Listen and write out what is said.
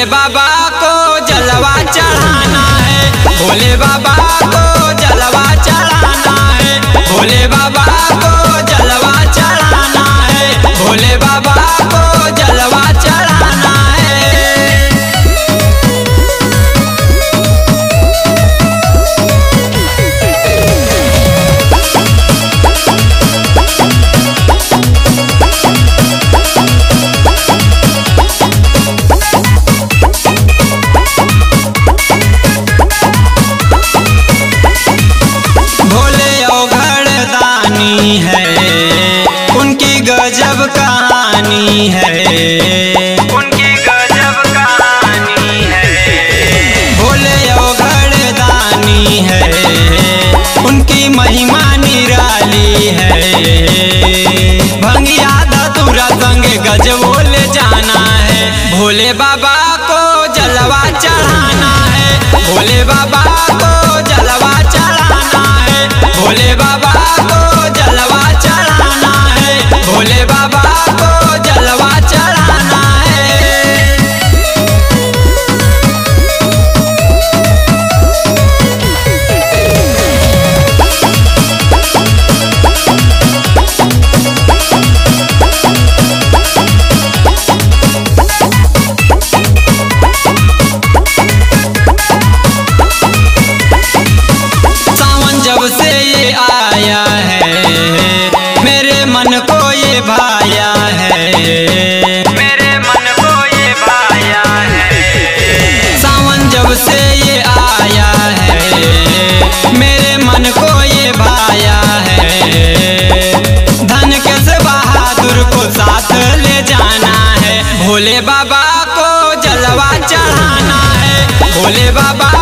भोले बाबा को जलवा चढ़ाना है, भोले बाबा को जलवा चढ़ाना है, भोले बाबा को जलवा चढ़ाना है, भोले बाबा को जलवा चढ़ाना है। गजब कहानी है, उनकी गजब कहानी है। भोले ओघड़ दानी है, उनकी महिमा निराली है। भंगिया धतुरा संग गजबो ले जाना है, भोले बाबा को जलवा चढ़ाना है, भोले बाबा को जलवा चढ़ाना है, भोले बाबा को जलवा चढ़ाना है, भोले बाबा को जलवा चढ़ाना है। सावन जब से ये आया है, मेरे मन को ये भाया है, मेरे मन को ये भाया है। सावन जब से ये आया है, मेरे मन को ये भाया है। धन के बहादुर को साथ ले जाना है, भोले बाबा को जलवा चढ़ाना है, भोले बाबा